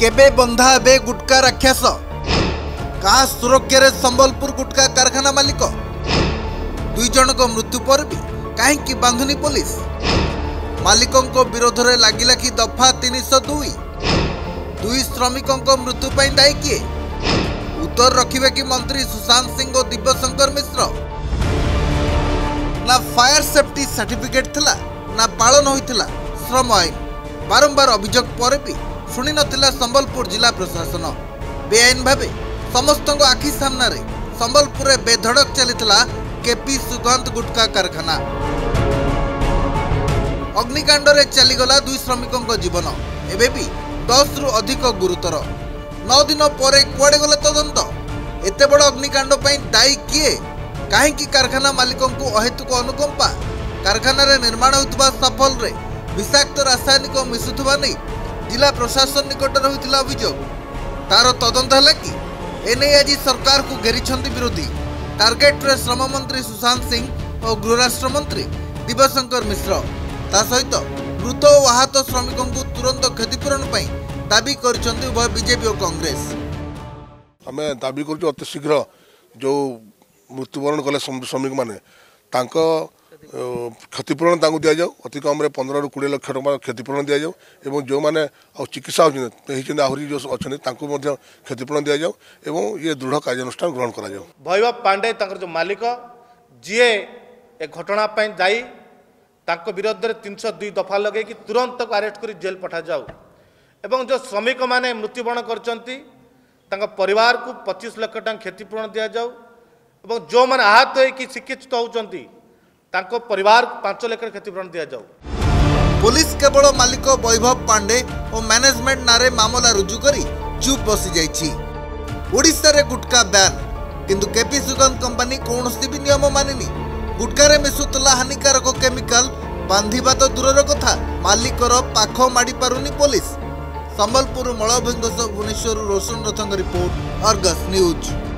केबे बंधा बे गुटका राक्षस का सुरक्षा संबलपुर गुटका कारखाना मालिक दुईज मृत्यु पर भी कहीं बांधुनी पुलिस मालिकों को विरोध में लगिला कि दफा 302 दुई श्रमिकों को मृत्यु पर दायी किए उत्तर रखिए कि मंत्री सुशांत सिंह और दिव्यशंकर मिश्र ना फायर सेफ्टी सर्टिफिकेट थिला ना पालन होता श्रम आईन बारंबार अभियोग पर भी शुणी नथिला संबलपुर जिला प्रशासन बेआईन भाव समस्त आखि सामना रे संबलपुर बेधड़क चलीथिला केपी सुगंध गुटका कारखाना अग्निकांड रे चलीगला दुई श्रमिकों जीवन एबी 10 रु अधिक गुरुतर 9 दिन पर कुआडे गला तदंत एत बड़ अग्निकांड दायी किए कहीं कारखाना मालिकों अहेतुक अनुकंपा कारखाना निर्माण होता सफल रे विषाक्त रासायनिक मिशुवा नहीं जिला प्रशासन निकट रही अभियोग तार तदंत है कि एने आज सरकार को घेरी विरोधी टार्गेट रे श्रम मंत्री सुशांत सिंह और गृहराष्ट्र मंत्री दिव्यशंकर मिश्र ता सहित मृत और आहत श्रमिकों को तुरंत क्षतिपूरण दाबी उभय बीजेपी और कांग्रेस आम दाबी अति शीघ्र जो मृत्युवरण कले श्रमिक मैंने क्षतिपूरण दि जाऊ अति कम 15 रु 20 लाख टका क्षतिपूरण दि जाऊ एवं जो मैंने चिकित्सा होती आहरी जो अच्छा क्षतिपूरण दि जाऊ एवं ये दृढ़ कार्यानुष्ठान ग्रहण करा जाऊ। भैरव पांडे जो मालिक जी ए घटना दायी विरोध में 302 दफा लगे कि तुरंत अरेस्ट कर जेल पठा जाऊ एवं जो श्रमिक मैंने मृत्युवरण कर परिवार को 25 लाख टका क्षतिपूरण दि जाऊ एवं जो मैंने आहत होकर चिकित्सित होती तांको परिवार 5 लाख क्षतिपूरण दिया जाऊ। पुलिस केवल मालिक वैभव पांडे और मैनेजमेंट नारे मामला रुजु करी चुप बसी जाइछि। ओडिसा रे गुटका बैन किंतु केपी सुगंध कंपनी कौनसी भी नियम मानिनी गुटकारे मिसुतला हानिकारक केमिकल बांधिबा तो दूरर कथा मालिकर पाखो माडी पारुनी पुलिस। संबलपुर मलभंगस भुवनेश्वर रोशन रथंग रिपोर्ट, आर्गस न्यूज।